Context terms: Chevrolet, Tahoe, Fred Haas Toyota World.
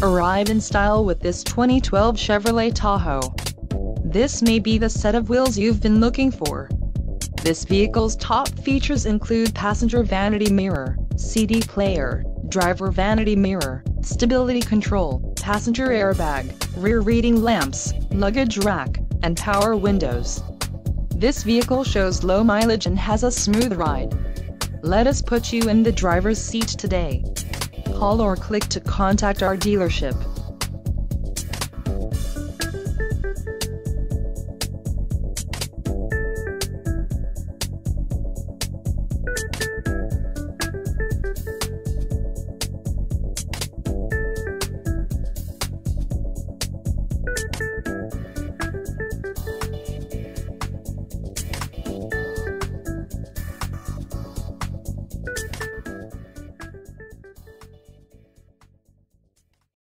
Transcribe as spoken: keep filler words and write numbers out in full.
Arrive in style with this twenty twelve Chevrolet Tahoe. This may be the set of wheels you've been looking for. This vehicle's top features include passenger vanity mirror, C D player, driver vanity mirror, stability control, passenger airbag, rear reading lamps, luggage rack, and power windows. This vehicle shows low mileage and has a smooth ride. Let us put you in the driver's seat today. Call or click to contact our dealership.